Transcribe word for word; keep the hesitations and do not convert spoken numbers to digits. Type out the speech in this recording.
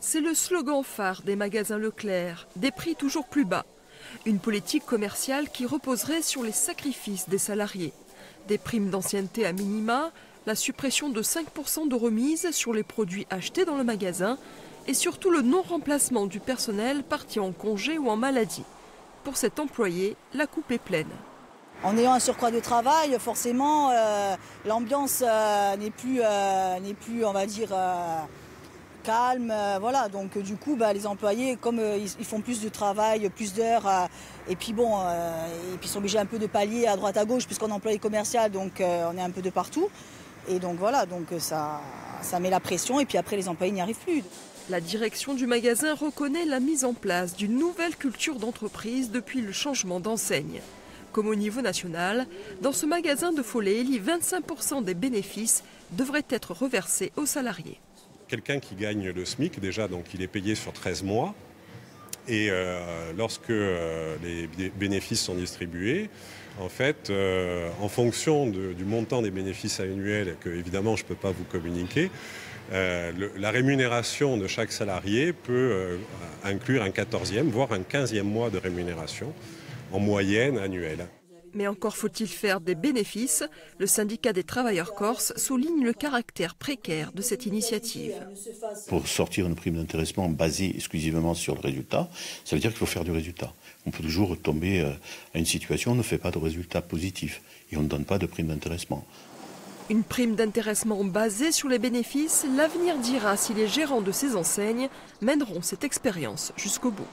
C'est le slogan phare des magasins Leclerc, des prix toujours plus bas. Une politique commerciale qui reposerait sur les sacrifices des salariés. Des primes d'ancienneté à minima, la suppression de cinq pour cent de remise sur les produits achetés dans le magasin et surtout le non-remplacement du personnel parti en congé ou en maladie. Pour cet employé, la coupe est pleine. En ayant un surcroît de travail, forcément, euh, l'ambiance euh, n'est plus, euh, n'est plus, on va dire, euh, calme. Euh, voilà. Donc du coup, bah, les employés, comme euh, ils, ils font plus de travail, plus d'heures, euh, et puis bon, euh, et puis ils sont obligés un peu de pallier à droite à gauche, puisqu'on est employé commercial, donc euh, on est un peu de partout. Et donc voilà, donc ça, ça met la pression, et puis après les employés n'y arrivent plus. La direction du magasin reconnaît la mise en place d'une nouvelle culture d'entreprise depuis le changement d'enseigne. Comme au niveau national, dans ce magasin de Folelli, vingt-cinq pour cent des bénéfices devraient être reversés aux salariés. Quelqu'un qui gagne le SMIC, déjà, donc il est payé sur treize mois. Et euh, lorsque euh, les bénéfices sont distribués, en fait, euh, en fonction de, du montant des bénéfices annuels, que évidemment je ne peux pas vous communiquer, euh, le, la rémunération de chaque salarié peut euh, inclure un quatorzième, voire un quinzième mois de rémunération, en moyenne annuelle. Mais encore faut-il faire des bénéfices. Le syndicat des travailleurs corses souligne le caractère précaire de cette initiative. Pour sortir une prime d'intéressement basée exclusivement sur le résultat, ça veut dire qu'il faut faire du résultat. On peut toujours tomber à une situation où on ne fait pas de résultat positif et on ne donne pas de prime d'intéressement. Une prime d'intéressement basée sur les bénéfices, l'avenir dira si les gérants de ces enseignes mèneront cette expérience jusqu'au bout.